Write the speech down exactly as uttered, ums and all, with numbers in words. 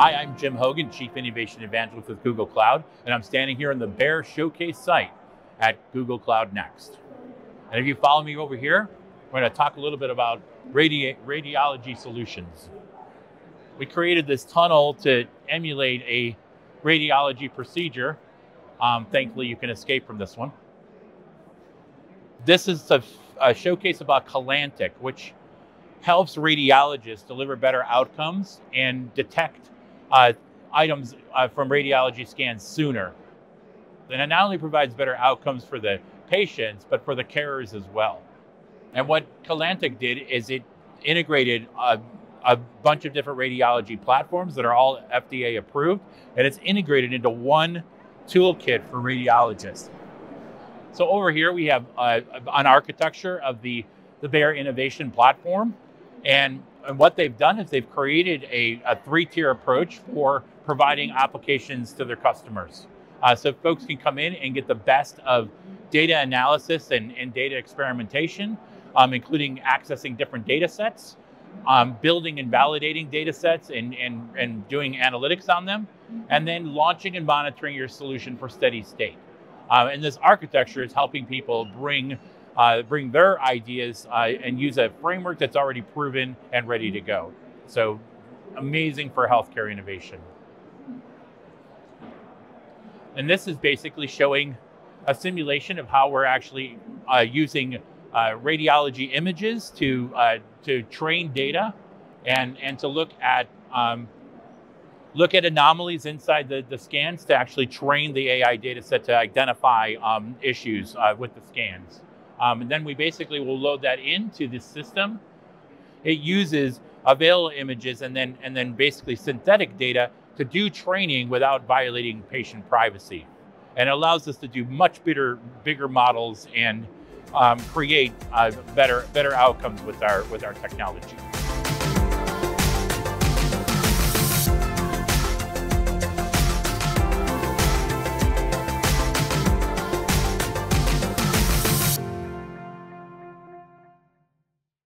Hi, I'm Jim Hogan, Chief Innovation Evangelist with Google Cloud, and I'm standing here in the Bayer Showcase site at Google Cloud Next. And if you follow me over here, we're going to talk a little bit about radi radiology solutions. We created this tunnel to emulate a radiology procedure. Um, thankfully, you can escape from this one. This is a, a showcase about Calantic, which helps radiologists deliver better outcomes and detect uh, items uh, from radiology scans sooner. And it not only provides better outcomes for the patients, but for the carers as well. And what Calantic did is it integrated a, a bunch of different radiology platforms that are all F D A approved, and it's integrated into one toolkit for radiologists. So over here we have uh, an architecture of the, the Bayer Innovation Platform. And, and what they've done is they've created a, a three-tier approach for providing applications to their customers. Uh, so folks can come in and get the best of data analysis and, and data experimentation, um, including accessing different data sets, um, building and validating data sets and, and, and doing analytics on them, and then launching and monitoring your solution for steady state. Uh, and this architecture is helping people bring, uh, bring their ideas uh, and use a framework that's already proven and ready to go. So amazing for healthcare innovation. And this is basically showing a simulation of how we're actually uh, using uh, radiology images to, uh, to train data and, and to look at, um, look at anomalies inside the, the scans to actually train the A I data set to identify um, issues uh, with the scans. Um, and then we basically will load that into the system. It uses available images and then, and then basically synthetic data to do training without violating patient privacy. And it allows us to do much bigger, bigger models and um, create uh, better, better outcomes with our, with our technology.